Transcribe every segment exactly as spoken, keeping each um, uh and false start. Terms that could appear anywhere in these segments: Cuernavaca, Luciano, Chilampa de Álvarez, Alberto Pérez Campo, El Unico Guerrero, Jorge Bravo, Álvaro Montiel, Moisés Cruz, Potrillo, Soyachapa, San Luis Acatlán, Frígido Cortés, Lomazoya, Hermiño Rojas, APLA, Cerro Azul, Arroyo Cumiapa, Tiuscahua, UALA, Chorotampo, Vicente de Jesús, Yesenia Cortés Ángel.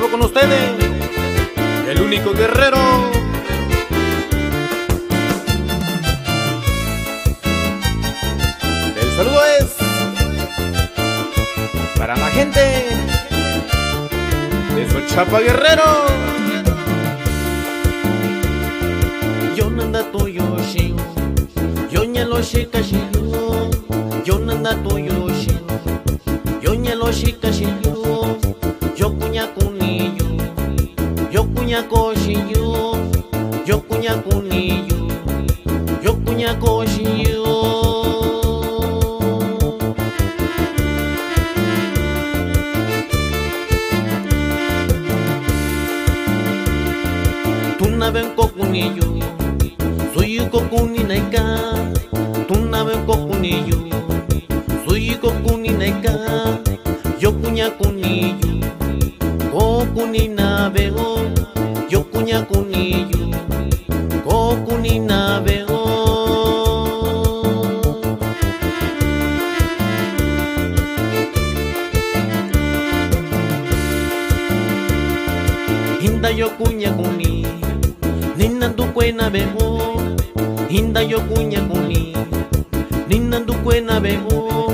nuevo con ustedes, el único guerrero. El saludo es para la gente de Soyachapa, Guerrero. Yo nanda tuyo shio, yo ñelo shika shio, yo nanda tuyo shio, yo ñelo shika shio, yo cuña cunillo, yo cuña cochillo, yo cuña cunillo, yo cuña cochillo. Tunaben cocunillo, soy cocuninaica, tunaben cocunillo, soy cocuninaica, yo cuña cunillo, cocuninabeo, yo cuña cunillo, cocuninabeo. Hinda yo cuña cuni, ninandu cuena bejo, hinda yo cuña cuni, ninandu cuena bejo,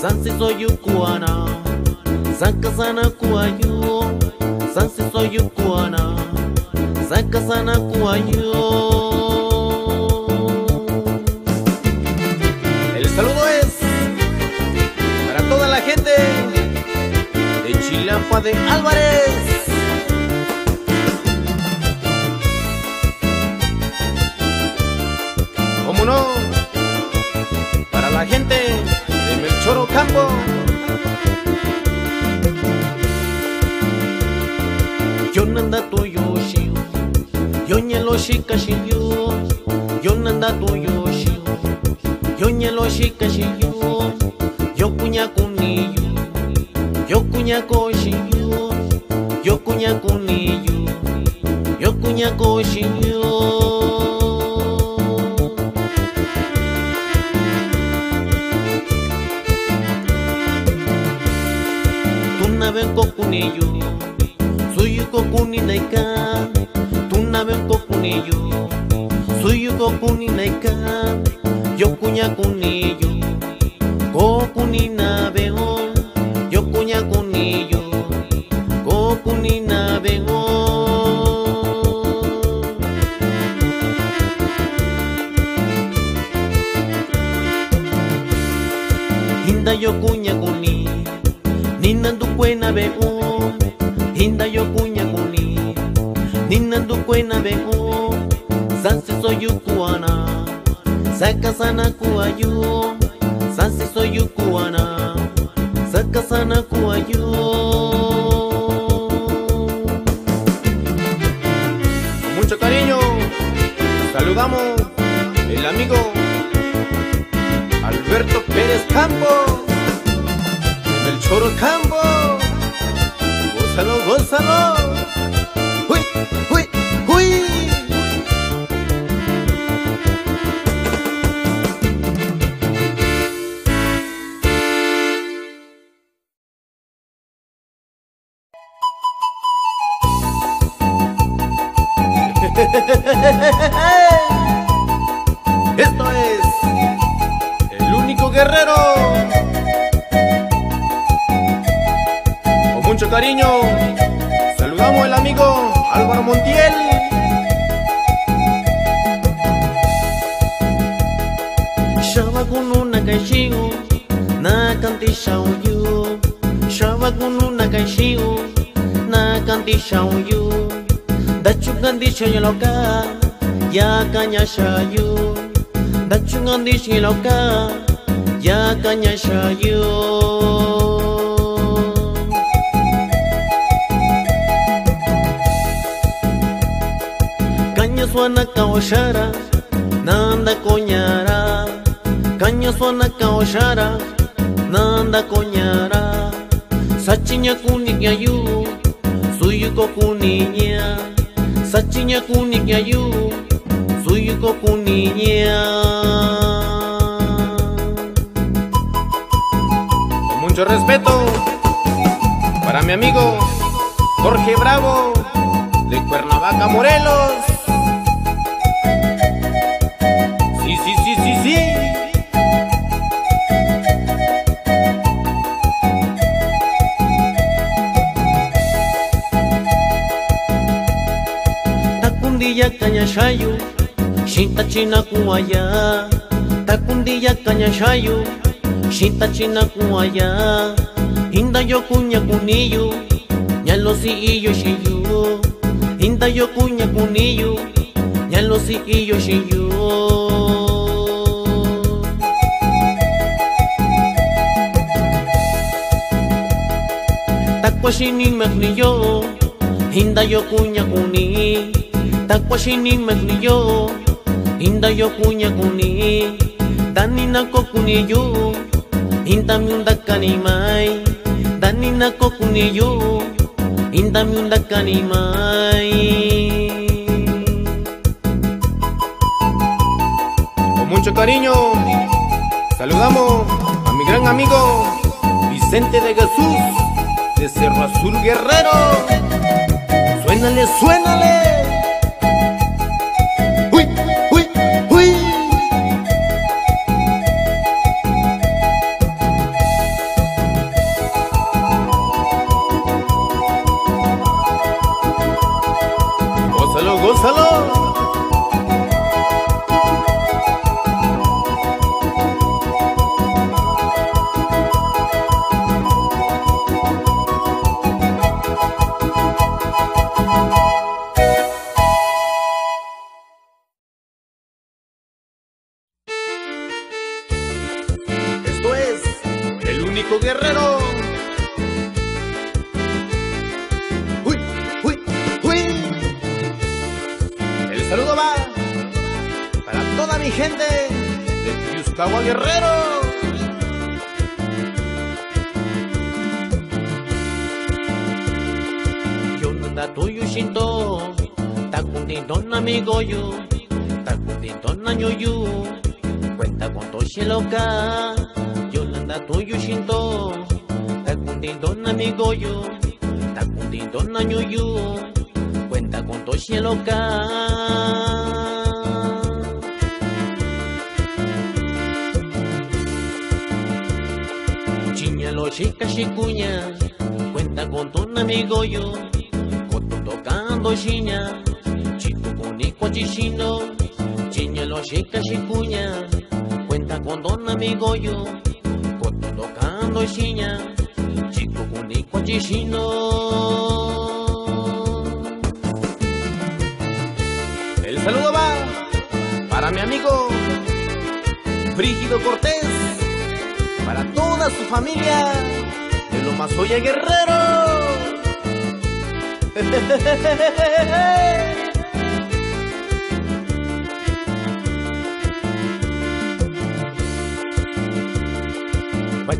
sansi soy cuana, sancasana cuayo, sansi soy cuana, sancasana cuayo. El saludo es para toda la gente de Chilampa de Álvarez. No, para la gente de Chorotampo, yo nanda tuyo shio, yo ñelo shika shio, yo nanda tuyo shio, yo ñelo shika shio, yo cuña cunillo, yo cuña cochillo, yo cuña cunillo, yo cuña cochillo. Tunaben cocunillo, soy cocuninaica, tunaben cocunillo, soy cocuninaica, yo cuña cunillo, cocuninabeo, yo cuña cunillo, cocuninabeo. Hinda yo cuña cuni, ninandu cuena bejo, hinda yo cuña cuni, ninandu cuena bejo, sansi soy cuana, saca sana cuayo, sansi soy cuana, saca sana cuayo. Con mucho cariño saludamos el amigo Alberto Pérez Campo, Chorotampo, gózalo, gózalo, uy, uy, uy. Esto es El Único Guerrero. Mucho cariño, saludamos el amigo Álvaro Montiel. Shabagunu nakaishiu, nakantishauyu, shabagunu nakaishiu, nakantishauyu, dachugandishiloka, ya kanyashayu, dachugandishiloka, ya kanyashayu. Cañasuana caoshara, nanda coñara, cañasuana caoshara, nanda coñara, sachiña cuniñayu, suyuko cuniña, sachiña cuniñayu, suyuko cuniña. Con mucho respeto para mi amigo Jorge Bravo, de Cuernavaca, Morelos. Sí, sí, sí, sí, sí. Tacundilla cañachayo, Shinta China Cuaya. Tacundilla cañachayo, Shinta China Cuaya. Inda yo cuña cunillo, ya lo si yo shiyu. Inda yo cuña cunillo, ya lo si yo shiyu. Tacuashini meclillo, inda yo cuña cuni. Tacuashini meclillo, inda yo cuña cuni. Danina cocunillo, inda miunda canimai. Danina cocunillo, inda miunda canimai. Con mucho cariño saludamos a mi gran amigo Vicente de Jesús, de Cerro Azul, Guerrero. Suénale, suénale. Uy, uy, uy. Gózalo, gózalo. Guerrero. Uy, uy, uy. El saludo va para toda mi gente de Tiuscahua, Guerrero. Yo nada tuyo shinto, tacundidona mi goyo, tacundidona ñoyu, cuenta con toshi loca. Yolanda tuyo shinto, tacundidona amigo yo, tacundidona ñoyu, cuenta con toshi loca. Chiñalo chica chicuña, cuenta con tu amigo yo, con tu tocando chiña, chico conico chichino. Chiñalo chica chicuña, cuenta con tu amigo yo, tocando chiña, chico cunico chichino. El saludo va para mi amigo Frígido Cortés, para toda su familia de Lomazoya, Guerrero.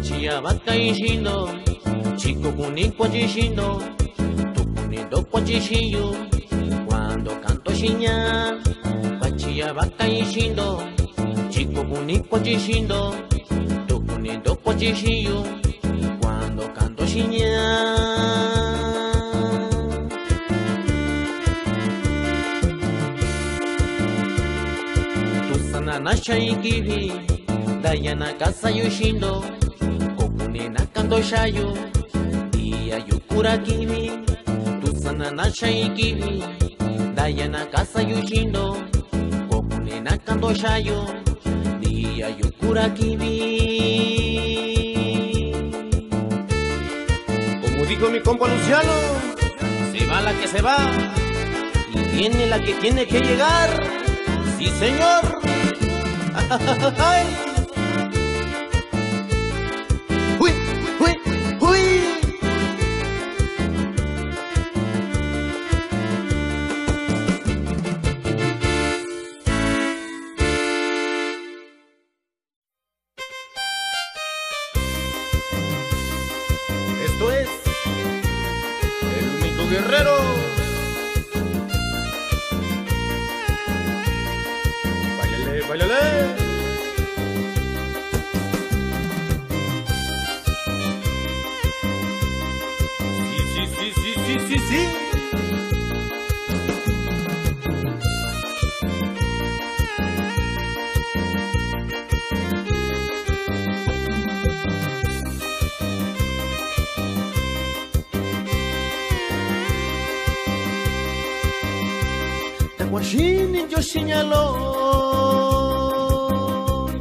Chiabaca y chindo, chico cunico chichindo, tu cunido cochichillo, cuando canto chiña. Chiabaca y chindo, chico cunico chichindo, tu cunido cochichillo, cuando canto chiña. Tu sananacha y kibi, dayana casa y chindo. Shayo, día yo cura kibi, tu sananacha y kibi, dayana casa yushindo, kokunena kando shayo, día yo cura kibi. Como dijo mi compa Luciano, se va la que se va, y viene la que tiene que llegar, sí señor. ¡Ay! Sí, sí, sí, sí, sí, sí, sí. Tahuachini yo señaló,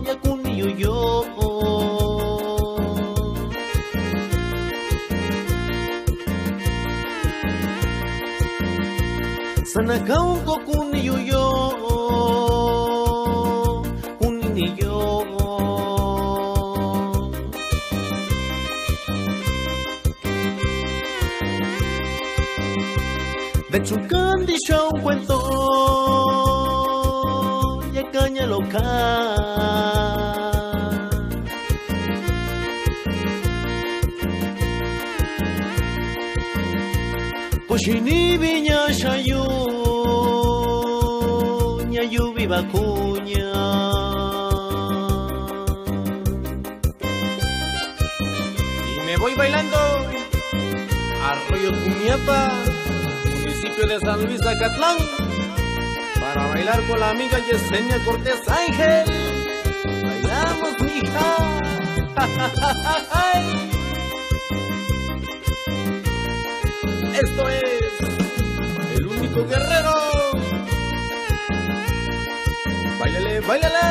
Yacuni yo. Sanakaungo kuniyo yo, kuniniyo. De chukandi shau cuento, ya caña loca. Koshini viña shayu. Cuña y me voy bailando Arroyo Cumiapa, municipio de San Luis Acatlán, para bailar con la amiga Yesenia Cortés Ángel. Bailamos, mija. Esto es El Único Guerrero. ¡Báilale, báilale!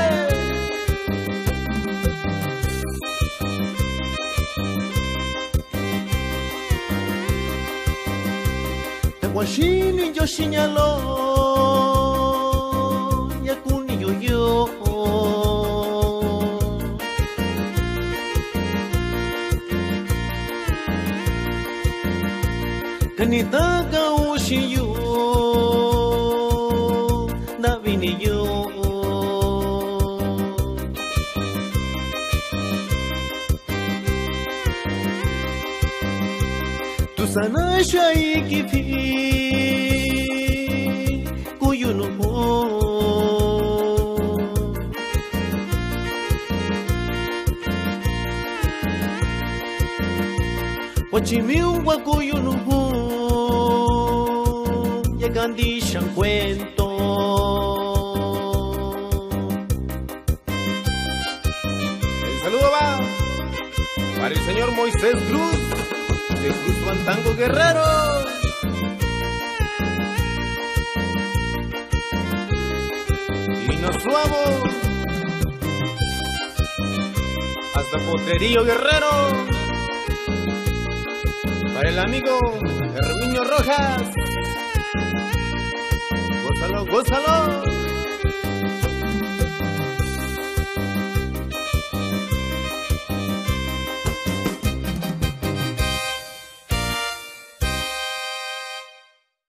Tahuachini yo señaló, Yacuni yo yo. Canita gaushi yo, Davini yo. Sanasha ikipi kuyunupo wachimiwa kuyunupo yakandisha cuento el saludo va para el señor Moisés Cruz de Cruz Fandango Guerrero. Y nos vamos hasta Potrillo Guerrero, para el amigo Hermiño Rojas. Gózalo, gózalo.